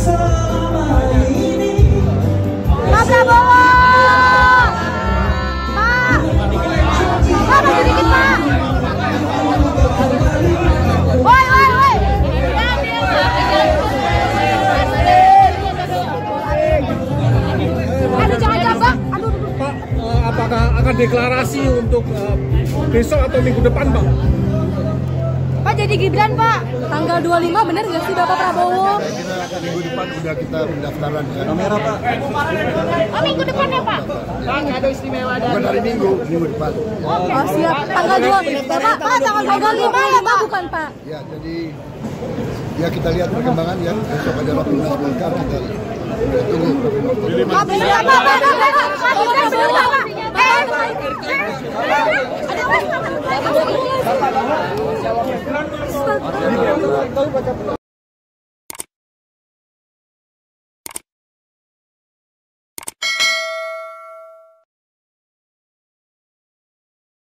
Pak Prabowo, Pak masih dikit Pak. Woi woi woi. Aduh jangan jambak. Aduh. Pak, apakah akan deklarasi untuk besok atau minggu depan Pak? Pak jadi Gibran Pak, tanggal 25 benar nggak sih Bapak Prabowo? Minggu depan udah kita pendaftaran ya. Kamera Pak. Oh minggu depan ya Pak? Pak nggak ada istimewa dan. Bukan hari Minggu, minggu depan. Oh siap, tanggal 2. Pak, tanggal 5 ya Pak? Bukan Pak? Ya jadi, ya kita lihat perkembangan ya. Besok ada rapimnas lengkap kita tunggu. Pak benar Pak, Pak benar Pak. Ada apa? Bapak,